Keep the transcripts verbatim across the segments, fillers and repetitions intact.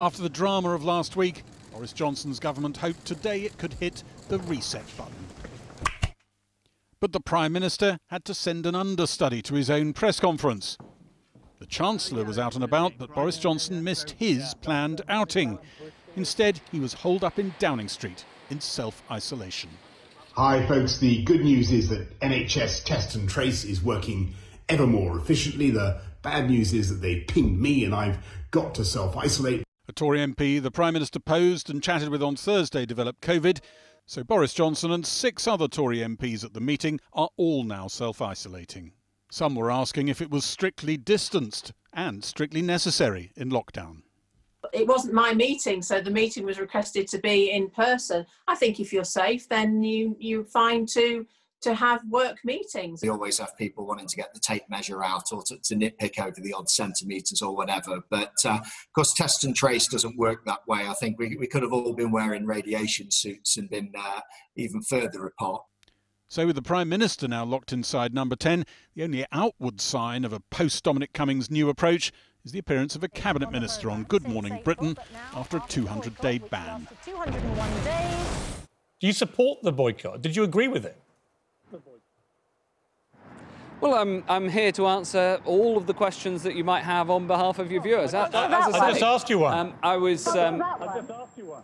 After the drama of last week, Boris Johnson's government hoped today it could hit the reset button. But the Prime Minister had to send an understudy to his own press conference. The Chancellor was out and about, but Boris Johnson missed his planned outing. Instead, he was holed up in Downing Street in self-isolation. Hi folks, the good news is that N H S Test and Trace is working ever more efficiently. The bad news is that they pinged me and I've got to self-isolate. A Tory M P the Prime Minister posed and chatted with on Thursday developed COVID, so Boris Johnson and six other Tory M Ps at the meeting are all now self-isolating. Some were asking if it was strictly distanced and strictly necessary in lockdown. It wasn't my meeting, so the meeting was requested to be in person. I think if you're safe, then you, you're fine to, to have work meetings. We always have people wanting to get the tape measure out or to, to nitpick over the odd centimetres or whatever. But uh, of course, test and trace doesn't work that way. I think we, we could have all been wearing radiation suits and been uh, even further apart. So with the Prime Minister now locked inside Number ten, the only outward sign of a post-Dominic Cummings new approach is the appearance of a cabinet minister on Good Morning Britain after a two hundred day ban. Do you support the boycott? Did you agree with it? Well, I'm, I'm here to answer all of the questions that you might have on behalf of your viewers. I, I, as I, said, I just asked you one. Um, I was... Um, I just asked you one.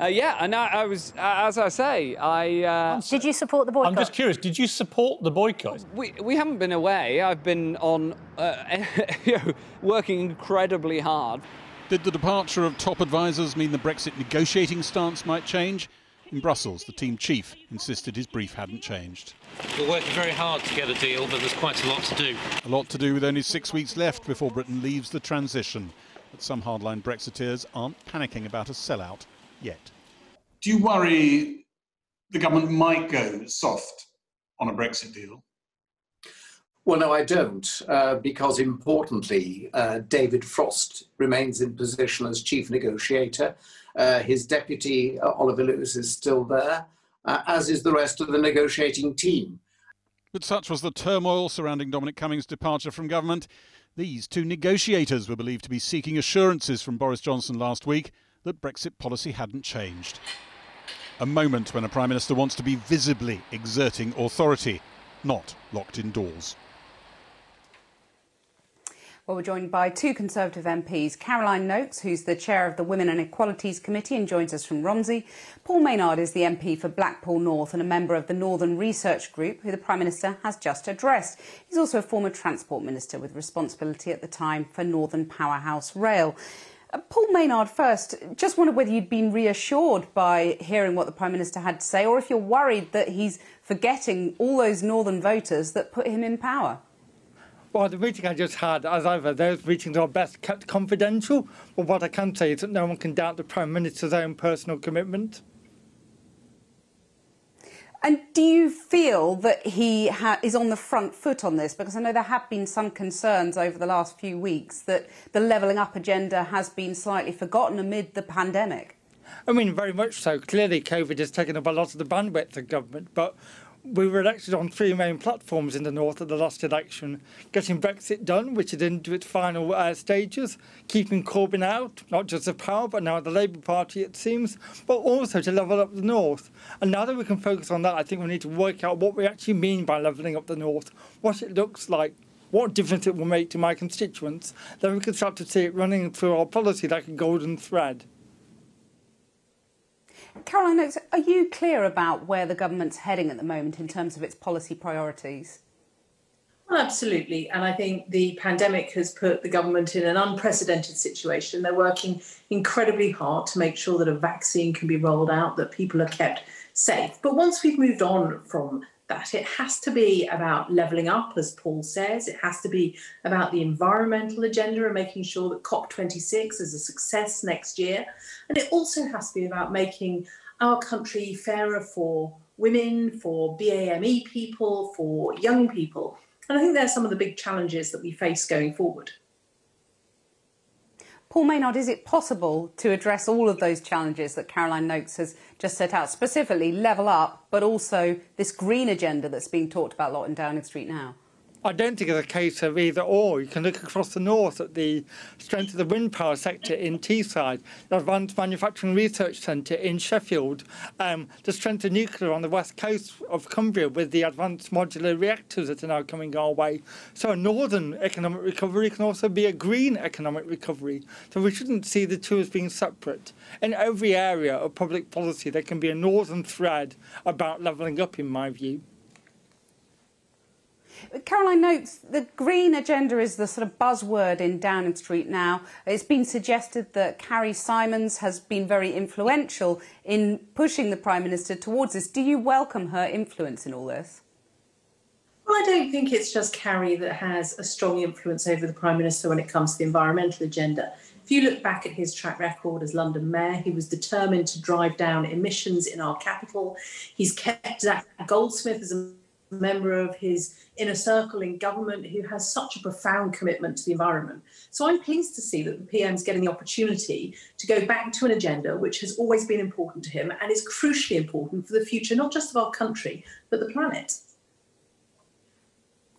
Uh, yeah, and I, I was, uh, as I say, I... Uh, did you support the boycott? I'm just curious, did you support the boycott? We, we haven't been away. I've been on, uh, you know, working incredibly hard. Did the departure of top advisers mean the Brexit negotiating stance might change? In Brussels, the team chief insisted his brief hadn't changed. We're working very hard to get a deal, but there's quite a lot to do. A lot to do with only six weeks left before Britain leaves the transition. But some hardline Brexiteers aren't panicking about a sellout yet. Do you worry the government might go soft on a Brexit deal? Well, no, I don't, uh, because importantly, uh, David Frost remains in position as chief negotiator. Uh, his deputy, uh, Oliver Lewis, is still there, uh, as is the rest of the negotiating team. But such was the turmoil surrounding Dominic Cummings' departure from government. These two negotiators were believed to be seeking assurances from Boris Johnson last week that Brexit policy hadn't changed. A moment when a Prime Minister wants to be visibly exerting authority, not locked indoors. Well, we're joined by two Conservative M Ps, Caroline Noakes, who's the chair of the Women and Equalities Committee and joins us from Romsey. Paul Maynard is the M P for Blackpool North and a member of the Northern Research Group, who the Prime Minister has just addressed. He's also a former Transport Minister with responsibility at the time for Northern Powerhouse Rail. Paul Maynard first, just wondered whether you'd been reassured by hearing what the Prime Minister had to say, or if you're worried that he's forgetting all those Northern voters that put him in power. Well, the meeting I just had, as ever, those meetings are best kept confidential, but what I can say is that no one can doubt the Prime Minister's own personal commitment. And do you feel that he ha is on the front foot on this? Because I know there have been some concerns over the last few weeks that the levelling up agenda has been slightly forgotten amid the pandemic. I mean, very much so. Clearly, COVID has taken up a lot of the bandwidth of government, but we were elected on three main platforms in the North at the last election. Getting Brexit done, which is into its final uh, stages, keeping Corbyn out, not just of power, but now the Labour Party, it seems, but also to level up the North. And now that we can focus on that, I think we need to work out what we actually mean by levelling up the North, what it looks like, what difference it will make to my constituents. Then we can start to see it running through our policy like a golden thread. Caroline Noakes, are you clear about where the government's heading at the moment in terms of its policy priorities? Well, absolutely. And I think the pandemic has put the government in an unprecedented situation. They're working incredibly hard to make sure that a vaccine can be rolled out, that people are kept safe. But once we've moved on from that, it has to be about levelling up, as Paul says. It has to be about the environmental agenda and making sure that COP twenty-six is a success next year. And it also has to be about making our country fairer for women, for B A M E people, for young people. And I think they're some of the big challenges that we face going forward. Paul Maynard, is it possible to address all of those challenges that Caroline Noakes has just set out, specifically level up, but also this green agenda that's being talked about a lot in Downing Street now? I don't think it's a case of either or. You can look across the north at the strength of the wind power sector in Teesside, the Advanced Manufacturing Research Centre in Sheffield, um, the strength of nuclear on the west coast of Cumbria with the advanced modular reactors that are now coming our way. So a northern economic recovery can also be a green economic recovery. So we shouldn't see the two as being separate. In every area of public policy, there can be a northern thread about levelling up, in my view. Caroline Noakes, the green agenda is the sort of buzzword in Downing Street now. It's been suggested that Carrie Symonds has been very influential in pushing the Prime Minister towards this. Do you welcome her influence in all this? Well, I don't think it's just Carrie that has a strong influence over the Prime Minister when it comes to the environmental agenda. If you look back at his track record as London Mayor, he was determined to drive down emissions in our capital. He's kept Zach Goldsmith as a member of his inner circle in government who has such a profound commitment to the environment. So I'm pleased to see that the P M's getting the opportunity to go back to an agenda which has always been important to him and is crucially important for the future, not just of our country, but the planet.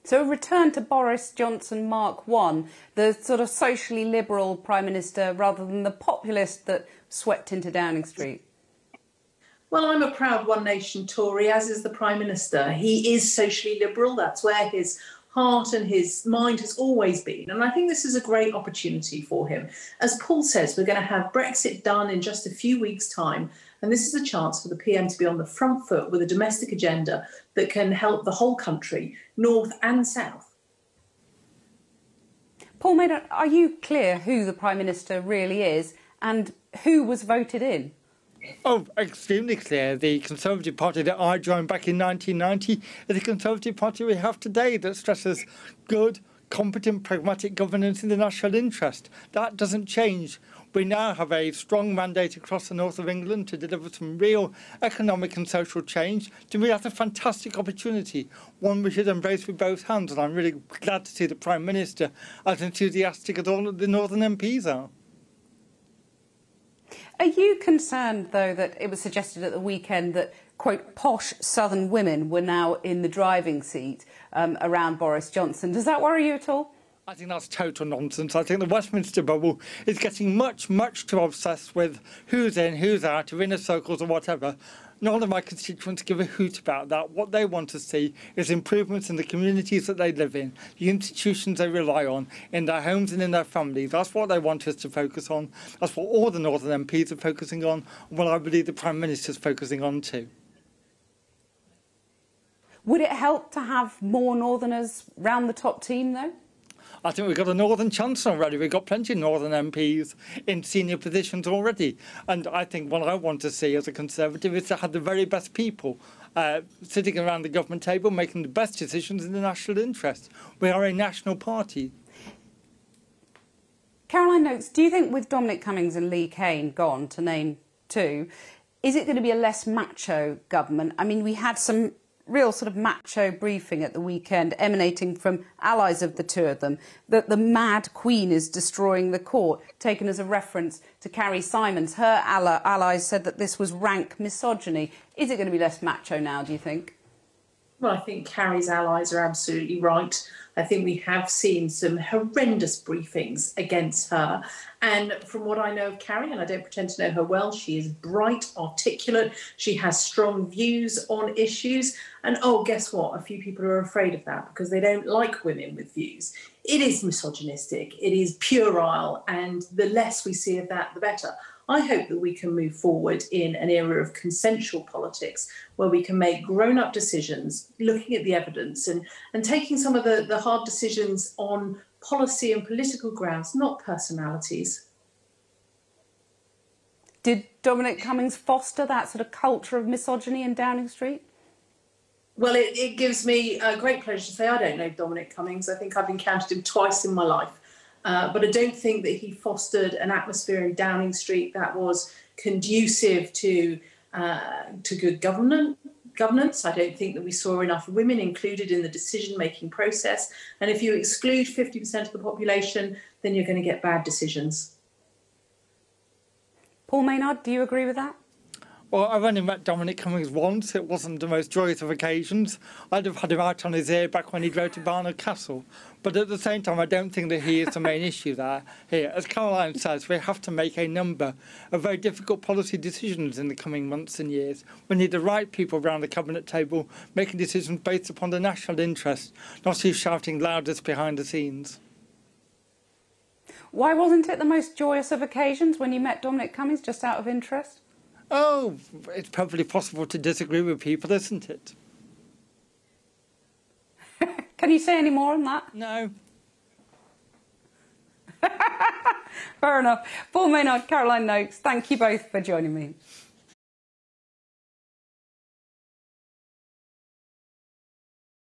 So a return to Boris Johnson Mark one, the sort of socially liberal Prime Minister rather than the populist that swept into Downing Street. Well, I'm a proud One Nation Tory, as is the Prime Minister. He is socially liberal. That's where his heart and his mind has always been. And I think this is a great opportunity for him. As Paul says, we're going to have Brexit done in just a few weeks' time. And this is a chance for the P M to be on the front foot with a domestic agenda that can help the whole country, north and south. Paul Maynard, are you clear who the Prime Minister really is and who was voted in? Oh, extremely clear. The Conservative Party that I joined back in nineteen ninety is the Conservative Party we have today that stresses good, competent, pragmatic governance in the national interest. That doesn't change. We now have a strong mandate across the north of England to deliver some real economic and social change. To me, that's a fantastic opportunity, one we should embrace with both hands. And I'm really glad to see the Prime Minister as enthusiastic as all of the northern M Ps are. Are you concerned, though, that it was suggested at the weekend that, quote, posh southern women were now in the driving seat um, around Boris Johnson? Does that worry you at all? I think that's total nonsense. I think the Westminster bubble is getting much, much too obsessed with who's in, who's out, of inner circles or whatever. None of my constituents give a hoot about that. What they want to see is improvements in the communities that they live in, the institutions they rely on, in their homes and in their families. That's what they want us to focus on. That's what all the northern M Ps are focusing on, and what I believe the Prime Minister's focusing on too. Would it help to have more northerners round the top team, though? I think we've got a northern chancellor already. We've got plenty of northern M Ps in senior positions already. And I think what I want to see as a Conservative is to have the very best people uh, sitting around the government table, making the best decisions in the national interest. We are a national party. Caroline Noakes, do you think with Dominic Cummings and Lee Cain gone, to name two, is it going to be a less macho government? I mean, we had some real sort of macho briefing at the weekend emanating from allies of the two of them, that the mad queen is destroying the court, taken as a reference to Carrie Symonds. Her allies said that this was rank misogyny. Is it going to be less macho now, do you think? Well, I think Carrie's allies are absolutely right. I think we have seen some horrendous briefings against her. And from what I know of Carrie, and I don't pretend to know her well, she is bright, articulate. She has strong views on issues. And, oh, guess what? A few people are afraid of that because they don't like women with views. It is misogynistic. It is puerile. And the less we see of that, the better. I hope that we can move forward in an era of consensual politics where we can make grown-up decisions, looking at the evidence and, and taking some of the, the hard decisions on policy and political grounds, not personalities. Did Dominic Cummings foster that sort of culture of misogyny in Downing Street? Well, it, it gives me a great pleasure to say I don't know Dominic Cummings. I think I've encountered him twice in my life. Uh, but I don't think that he fostered an atmosphere in Downing Street that was conducive to uh, to good government, governance. I don't think that we saw enough women included in the decision-making process. And if you exclude fifty percent of the population, then you're going to get bad decisions. Paul Maynard, do you agree with that? Well, I've only met Dominic Cummings once. It wasn't the most joyous of occasions. I'd have had him out on his ear back when he drove to Barnard Castle. But at the same time, I don't think that he is the main issue there. Here, as Caroline says, we have to make a number of very difficult policy decisions in the coming months and years. We need the right people around the Cabinet table making decisions based upon the national interest, not who's shouting loudest behind the scenes. Why wasn't it the most joyous of occasions when you met Dominic Cummings, just out of interest? Oh, it's perfectly possible to disagree with people, isn't it? Can you say any more on that? No. Fair enough. Paul Maynard, Caroline Noakes, thank you both for joining me.